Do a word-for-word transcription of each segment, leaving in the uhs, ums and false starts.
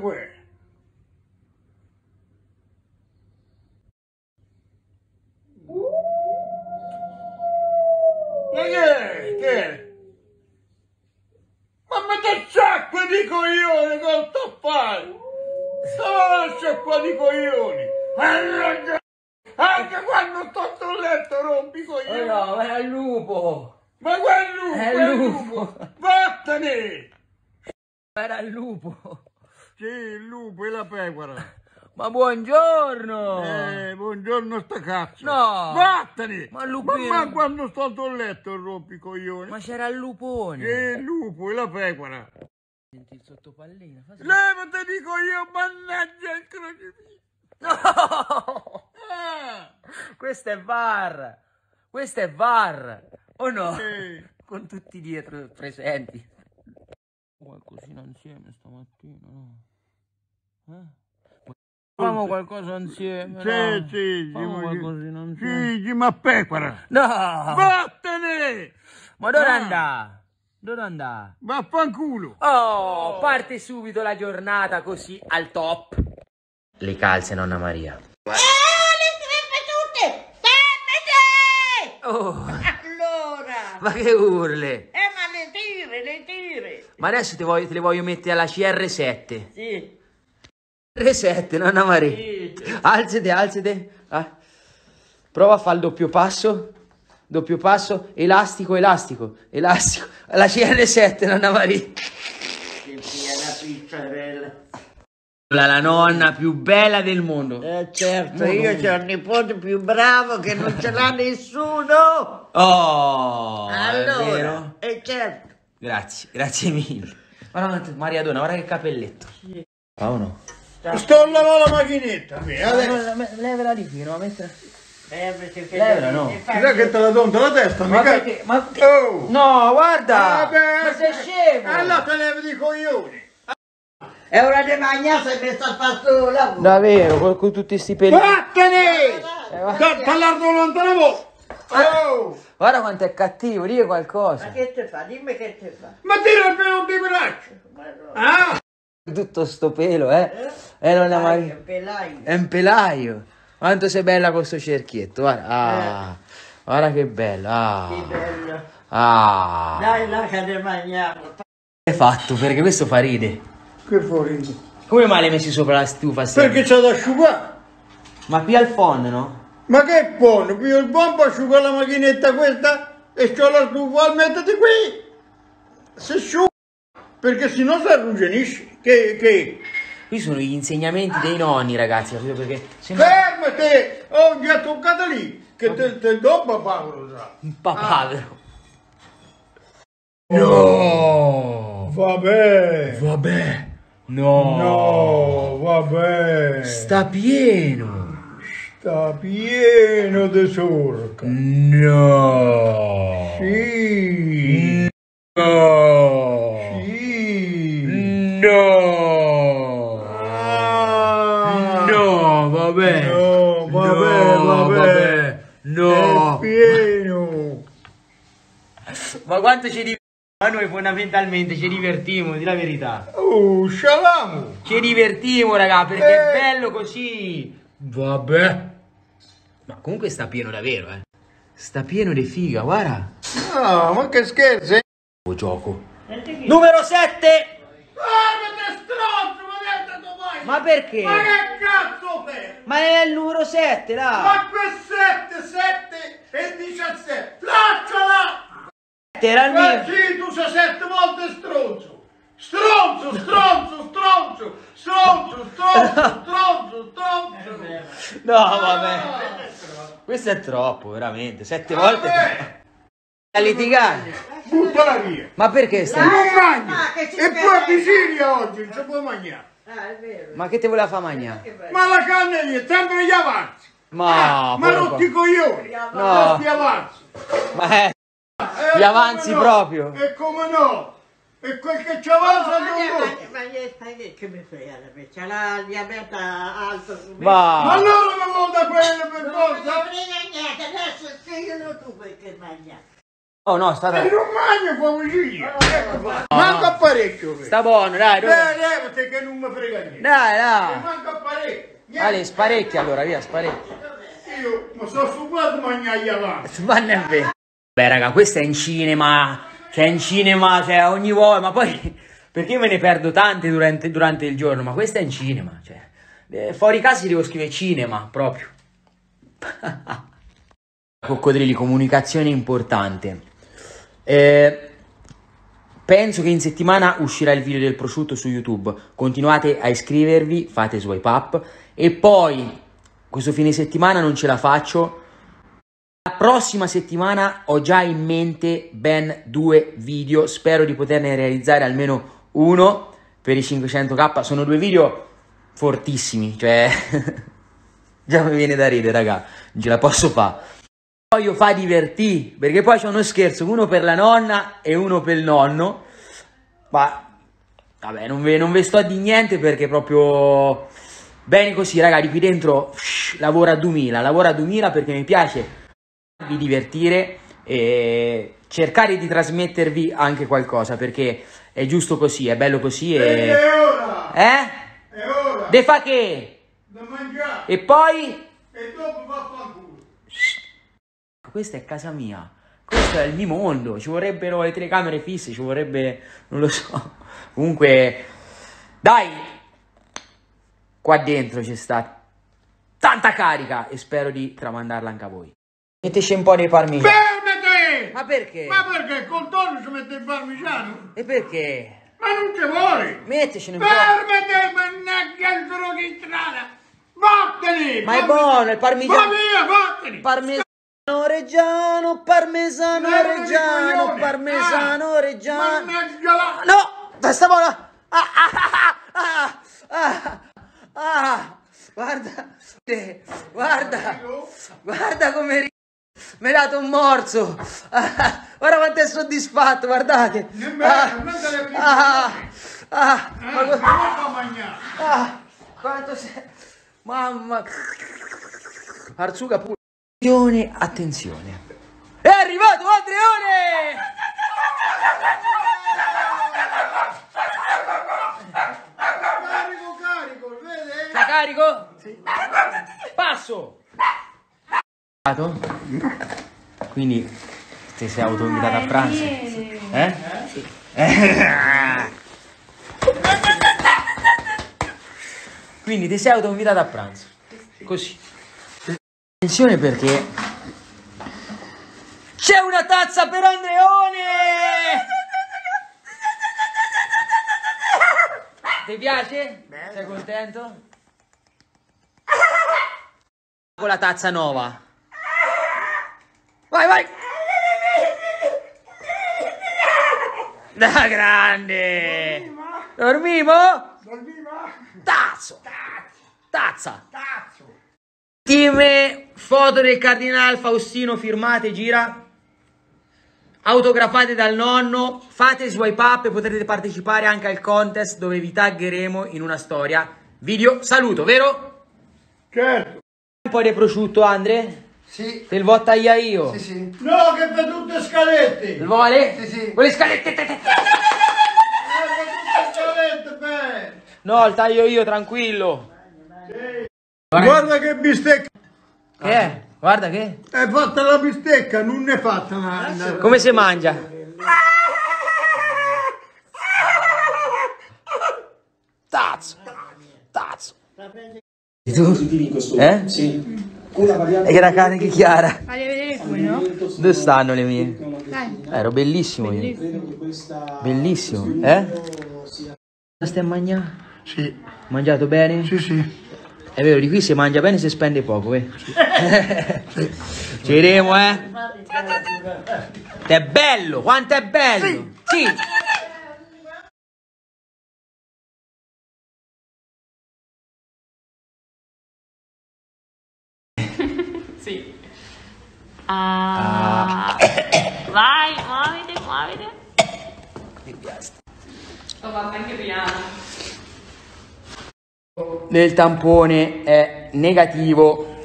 everywhere. Ma che è? Che è? Ma mette il sacco di coglioni, cosa sto a fare? Sto sacco di coglioni. Anche quando sto sul letto rompi coglioni. Oh no, ma è il lupo. Ma quel lupo, è il lupo. Vattene. Era il lupo. Sì, il lupo e la pecora. Ma buongiorno! Eh, buongiorno sta cazzo! No! Vattene! Ma il lupino! Ma quando sto sul letto rompi coglione! Ma c'era il lupone! E il lupo e la pecora! Senti il sottopallino! Fasi... Levate dico io, mannaggia il crocifisso! No! Ah. Questo è V A R! Questo è V A R! O oh no? Sì. Con tutti dietro presenti! Qualcosina insieme stamattina, no? Eh? Facciamo qualcosa insieme, sì, no? Sì, facciamo qualcosina insieme. Sì, ma pecora! No! Vattene! Ma dove no. andà? Dove andà? Vaffanculo! Oh, oh, parte subito la giornata così al top! Le calze, nonna Maria. Eh, le scrive tutte! Fermate! Oh! Allora! Ma che urle! Eh, ma le tire, le tire! Ma adesso te, voglio, te le voglio mettere alla C R sette. Sì. C R sette, nonna Maria. Sì. Alzate, alzate. Ah. Prova a fare il doppio passo. Doppio passo. Elastico, elastico. Elastico. Alla C R sette, nonna Maria. Che bella pizzarella. La, la nonna più bella del mondo. Eh certo, mondo. Io c'ho un nipote più bravo che non ce l'ha nessuno. Oh, allora, è vero? Eh certo. Grazie, grazie mille. Guarda Maria Donna, guarda che capelletto. Sì. Ah o no? Sto lavando la macchinetta. Levela di qui, no? Metta... Levela, no? Guarda che te la do la testa, ma mica... Perché, ma... Oh. No, guarda! Vabbè, ma sei scemo! Allora te levi di coglioni! È ora di mangiare se mi sta facendo un lavoro! Davvero, con, con tutti questi peli... Vattene! Dall'ardo lontano! Oh. Guarda quanto è cattivo, dica qualcosa. Ma che te fa? Dimmi che te fa. Ma tira il pelo di braccio. Ah! Tutto sto pelo, eh? eh? eh non la... È un pelaio. È un pelaio. Quanto sei bella con sto cerchietto, guarda. Ah. Eh. Guarda che bello. Ah. Che bello. Ah. Dai, lascia di mangiare. È fatto, perché questo fa ride. Che fa ride? Come mai l'hai messo sopra la stufa? Sempre? Perché c'è da asciugare. Ma qui al fondo, no? Ma che buono, più il bombo asciuga la macchinetta questa e c'ho la stufa, mettete qui! Si asciuga! Perché sennò si arruggenisce. Che, che? Qui sono gli insegnamenti dei nonni, ragazzi, perché... Sennò... Fermate! Oh, già toccata lì! Che te, te do papavero, sa! Papavero! Ah. No! Vabbè! Vabbè! No! No, vabbè! Sta pieno! Sta pieno di sorca. No. Sì. No. Sì. No. Ah. No, vabbè. No, vabbè, no, vabbè. vabbè. No. È pieno. Ma quanto ci divertiamo? Ma noi fondamentalmente ci divertiamo, di la verità. Oh, scialamo. Ci divertiamo, raga, perché eh. è bello così. Vabbè. Ma comunque sta pieno davvero, eh. Sta pieno di figa, guarda. No, ma che scherzo, eh. Gioco. Numero sette. Ah, ma perché? Ma che cazzo per? Ma è il numero sette, là. Ma che sette, sette e diciassette. Lasciala! Era il mio. Ma sì, tu sei sette volte stronzo. Stronzo, stronzo, stronzo. Stronzo, stronzo, stronzo, stronzo. No, vabbè. Questo è troppo, veramente. Sette vabbè. volte. A litigare. Buttala via. Ma perché stai? Non mangi. E poi a Sicilia oggi non ci puoi mangiare. Ah, è vero. Ma che te voleva far mangiare? Ma la canna lì, sempre gli avanzi. Ma, eh, ma rotti i coglioni. No. Gli avanzi. Ma è. Eh, gli avanzi no. proprio. E come no? E quel che ci avanza non lo... Ma che mi frega la pezza, la diabeta alta su me. Ma allora mi vuoi da quello per forza? Non mi frega niente, adesso spiegalo tu perché mangiare. Oh no, sta da... Manca no. Parecchio. Beh. Sta buono, dai. Dove... Dai, levate che non mi frega niente. Dai, dai. Che manca parecchio. Niente. Vale, sparecchi allora, via, sparecchi. Io mi sono subato magnaia là. Ma non è vero. Beh, raga, questo è in cinema. Cioè, in cinema, cioè, ogni volta. Ma poi, perché me ne perdo tante durante, durante il giorno? Ma questo è in cinema, cioè. Eh, fuori casa devo scrivere cinema, proprio. Coccodrilli, comunicazione importante. Eh, penso che in settimana uscirà il video del prosciutto su YouTube. Continuate a iscrivervi, fate swipe up. E poi, questo fine settimana non ce la faccio. La prossima settimana ho già in mente ben due video. Spero di poterne realizzare almeno uno per i cinquecento K. Sono due video fortissimi, cioè... Già mi viene da ridere, raga. Non ce la posso fare. Voglio fa divertì, perché poi c'è uno scherzo, uno per la nonna e uno per il nonno, ma vabbè, non ve, non ve sto a di niente perché proprio bene così, ragazzi, qui dentro shh, lavora a duemila, lavora a duemila perché mi piace farvi divertire e cercare di trasmettervi anche qualcosa, perché è giusto così, è bello così e... e è ora! Eh? È ora! De fa che? Da mangiare! E poi? E dopo va a fare. Questa è casa mia, questo è il mio mondo, ci vorrebbero le telecamere fisse, ci vorrebbe, non lo so, comunque, dai, qua dentro c'è sta tanta carica e spero di tramandarla anche a voi. Metteteci un po' dei parmigiani. Fermati! Ma perché? Ma perché? Col tonno ci mette il parmigiano? E perché? Ma non ci vuole! Metteci un po'. Fermati, mannaggia il droghistrana! Vattene! Ma è buono il parmigiano! Ma via, vattene! Parmigiano! Reggiano, parmesano, reggiano, parmesano, reggiano. No, questa bolla. Ah, ah, ah, ah, ah, ah. Guarda, guarda, guarda come mi hai dato un morso. Ah, guarda quanto è soddisfatto, guardate. Ah, ah, ah, ah, quanto sei, mamma. Arzuga pure. Attenzione, attenzione. È arrivato Andreone! Carico, carico, vede? Sta carico? Sì. Passo! Quindi ti sei autoinvitato a pranzo? Eh? Eh? Sì. Quindi ti sei autoinvitato a pranzo. Così. Attenzione perché c'è una tazza per Andreone! Ti piace? Bello. Sei contento? Con la tazza nuova. Vai, vai! Da grande! Dormivo? Dormivo? Dormivo? Tazzo! Tazza! Tazzo! Ultime foto del cardinale Faustino firmate, gira, autografate dal nonno, fate swipe up e potrete partecipare anche al contest dove vi taggeremo in una storia. Video saluto, vero? Certo. Un po' di prosciutto, Andre? Sì. Te lo vo' a tagliare io? Sì, sì. No, che per tutte scalette. Lo vuole? Sì, sì. Quelle scalette. Per tutte scalette, beh. No, il taglio io, tranquillo. Sì. Guarda che bistecca! Che è? Guarda che? È fatta la bistecca, non è fatta una... Come si mangia? Tazzo! Tazzo! E tu? Eh? Sì. E che la carne che chiara! Fagli vedere qui, no? Dove stanno le mie? Dai. Eh, ero bellissimo io. Bellissimo, eh? La stai mangiando? Sì. Mangiato bene? Sì, sì. È vero, di qui si mangia bene e si spende poco, eh? Sì. Ci vedremo, eh? È bello, quanto è bello! Sì! Sì. Sì. Ah. Ah. Vai, muoviti, muoviti! Mi piace. Ho fatto anche piano. Del tampone è negativo.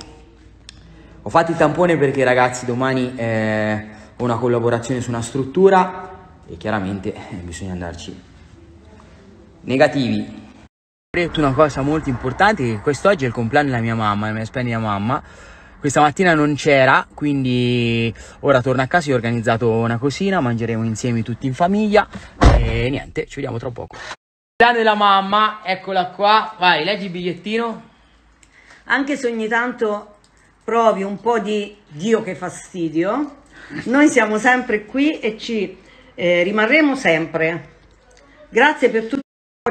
Ho fatto il tampone perché, ragazzi, domani eh, una collaborazione su una struttura e chiaramente eh, bisogna andarci. Negativi. Ho detto una cosa molto importante, che quest'oggi è il compleanno della mia mamma, mi spende mia mamma. Questa mattina non c'era, quindi ora torno a casa e ho organizzato una cosina, mangeremo insieme tutti in famiglia e niente, ci vediamo tra poco. Compleanno della mamma, eccola qua, vai, leggi il bigliettino. Anche se ogni tanto provi un po' di Dio che fastidio, noi siamo sempre qui e ci eh, rimarremo sempre. Grazie per tutto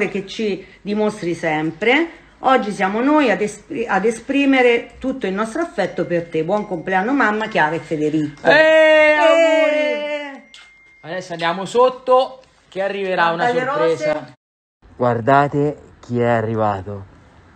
che ci dimostri sempre. Oggi siamo noi ad, espr ad esprimere tutto il nostro affetto per te. Buon compleanno mamma Chiara e Federico. Eeeh, auguri! Adesso andiamo sotto che arriverà una sorpresa. Guardate chi è arrivato.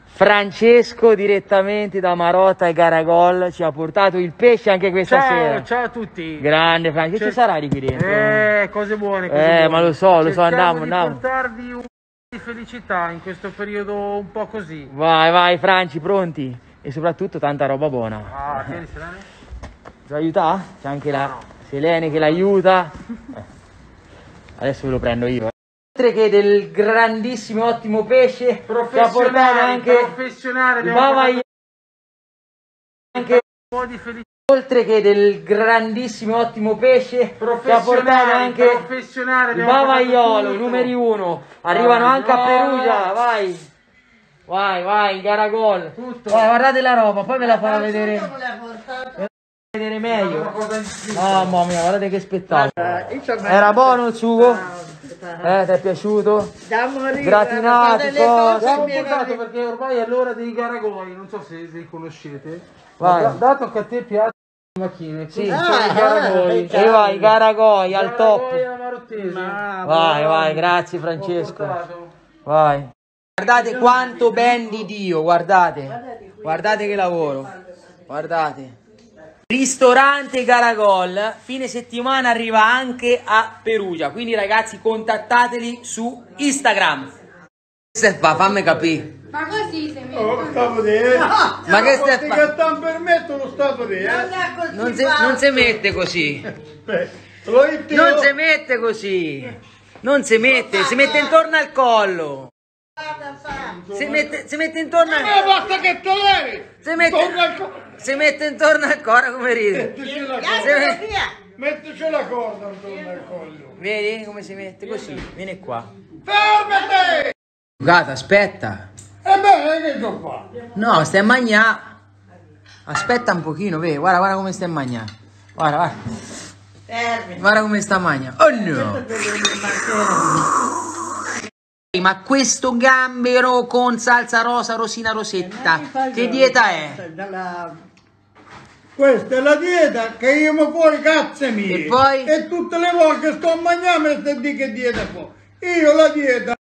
Francesco direttamente da Marotta e Garagol ci ha portato il pesce anche questa ciao, sera. Ciao a tutti. Grande Francesco, che ci sarà di qui dentro? Eh, cose buone. Cose eh, buone. Ma lo so, lo Cercavo so, andiamo, andiamo. Di felicità in questo periodo un po' così. Vai, vai, Franci, pronti? E soprattutto tanta roba buona. Ah, vieni Selene. Ti aiuta? C'è anche la no. Selene che l'aiuta. Adesso ve lo prendo io. Oltre che del grandissimo, ottimo pesce, che ha portato anche professionale, il anche un po' di felicità. Oltre che del grandissimo ottimo pesce che ha portato anche il bavaiolo, numero uno. Arrivano oh, anche no. a Perugia, vai, vai, vai, Garagol. Tutto. Vai, guardate la roba, poi ve la farò vedere. Ve la farò vedere meglio. Mamma mia, guardate che spettacolo. Era buono il sugo? Eh, ti è piaciuto? Gratinato, abbiamo portato perché ormai è l'ora dei garagoli, non so se li conoscete. Vai. Dato che a te piace. Macchine, sì, ah, Garagoi. E vai Garagoi al top. Ma, vai, vai, grazie Francesco. Vai. Guardate quanto ben di Dio, guardate. Guardate che lavoro. Guardate. Ristorante Garagol, fine settimana arriva anche a Perugia, quindi ragazzi contattateli su Instagram. Steffa, fammi capire. Ma così se mi oh, no, ma che stai facendo? Non, eh. non, non si mette così. Beh, non si mette così. Non si mette, si mette intorno al collo. Si mette, si mette intorno al collo. Basta che te levi. Si mette, si mette intorno al collo come ride. Mettici la corda intorno al collo. Vedi come si mette così? Vieni qua. Fermati! Gata, aspetta. E beh, che devo fare? No, stai a mangiare. Aspetta un pochino, vedi, guarda, guarda come stai a mangiare. Guarda, guarda. Fermi. Guarda come sta a mangiare. Oh no! Ma questo gambero con salsa rosa, rosina, rosetta, che dieta è? Questa è la dieta che io mi fuori, cazzo mia. E poi? E tutte le volte sto a mangiare mi stai di che dieta fa. Io la dieta.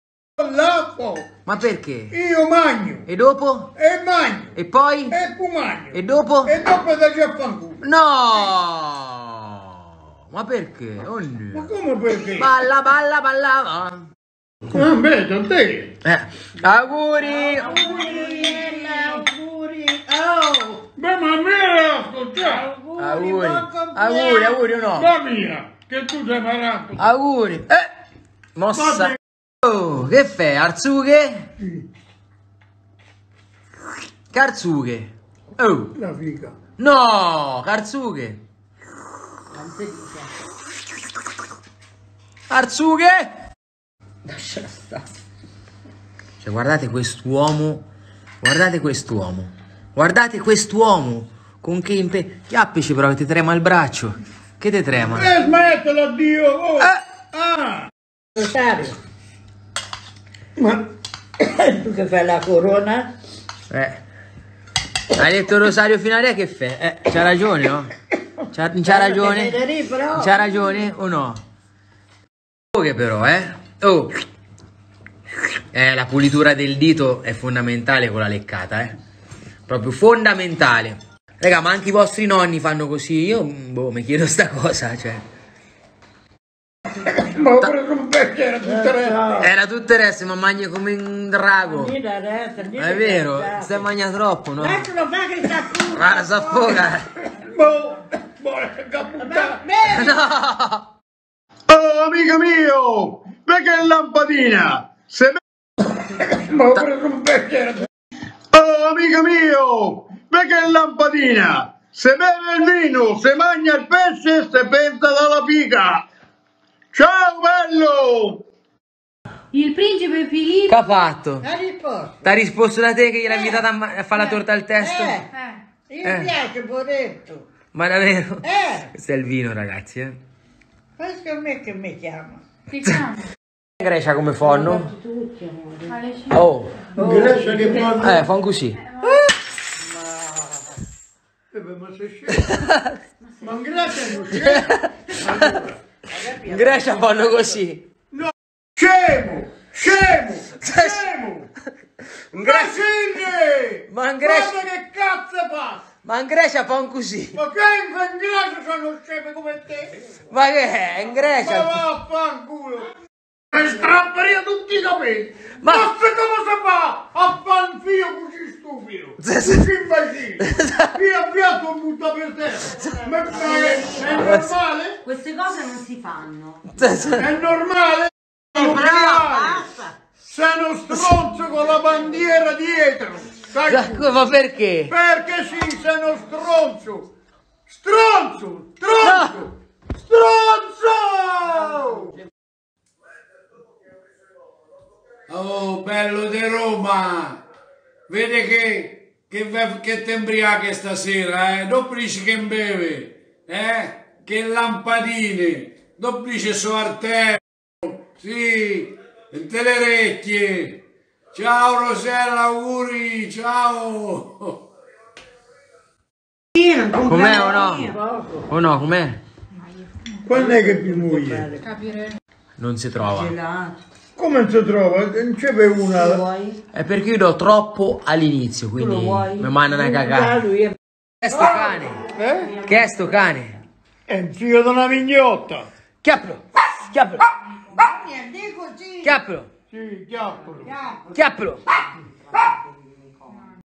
Ma perché? Io mangio. E dopo? E mangio. E poi? E poi mangio. E dopo? E dopo da già fanculo. No! Ma perché? Oh no. Ma come perché? Balla, balla, balla. Non vedo te. Eh. Auguri. Oh, auguri. Auguri. Oh. Beh, ma mia, auguri. Buon auguri, auguri o no? Ma mia, che tu sei parato. Auguri. Eh. Mossa. Oh, che fai? Arzughe? Carzughe? Oh! La figa! No! Carzughe! Arzughe! Lasciala stare! Cioè, guardate quest'uomo! Guardate quest'uomo! Guardate quest'uomo! Con che impegno! Chiappici però che ti trema il braccio! Che ti trema? E eh, smettila, Dio! Oh. Ah! Ah. Ma tu che fai la corona? Eh. Hai detto Rosario Finale che fai? Eh, c'ha ragione, no? C'ha ragione? C'ha ragione o no? Oh che però, eh? Oh! Eh, la pulitura del dito è fondamentale con la leccata, eh? Proprio fondamentale. Raga, ma anche i vostri nonni fanno così? Io, boh, mi chiedo sta cosa, cioè. Ma ho preso un pezzo, era tutto resto. Era tutto resto, ma mangia come un drago. È vero, stai mangia troppo, no? Lascialo fare che si affoga. Ma No! Oh, amico mio! Ma che lampadina! Se me... Oh, amico mio! Ma che lampadina! Se beve il vino, se mangia il pesce, se pensa dalla pica! Ciao, bello! Il principe Filippo... Che ha fatto? T'ha risposto. T'ha risposto da te che gliel'ha eh, invitata a fare eh, la torta al testo? Eh, eh. Io eh. mi piace, poretto. Ma davvero? Eh. Questo è il vino, ragazzi, eh. Questo è me che mi chiama. Ti chiama? In Grecia come fanno? Oh. In Grecia che fanno? Eh, fanno così. Ma... Ma sei scemo. Ma in Grecia non c'è. In Grecia fanno così. Scemo! Scemo! Scemo! In Grecia... Ma in Grecia... Guarda che cazzo fa! Ma in Grecia fanno così! Ma che in Grecia sono scemi come te! Ma che è? In Grecia... Ma vaffanculo! E strapperia tutti i capelli! Ma se come si fa a fare un figlio così stupido? Così imbecile! Via via sono butta per terra! Ma è normale? Queste cose non si fanno! È normale? Brava! Sei uno stronzo con la bandiera dietro! Sai, ma perché? Perché sì, sei uno stronzo! Stronzo! Stronzo! No. Stronzo! Oh, bello di Roma! Vede che, che, che ti imbriachi stasera, eh? Dopo dici che beve, eh? Che lampadine! Dopo dici su arteria! Sì, te le orecchie. Ciao Rosella, auguri, ciao. Com'è o no? O no, com'è? Quando è che più moglie? Non si trova. Come non si trova? Non c'è per una. È perché io do troppo all'inizio, quindi mi manda una cagata. Che è sto cane? Eh? Che è sto cane? È un figlio di una mignotta. Chiappro, chiappro. Chiappolo! Sì, chiappolo! Chiappolo!